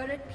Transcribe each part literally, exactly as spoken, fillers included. Turret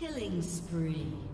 Killing spree.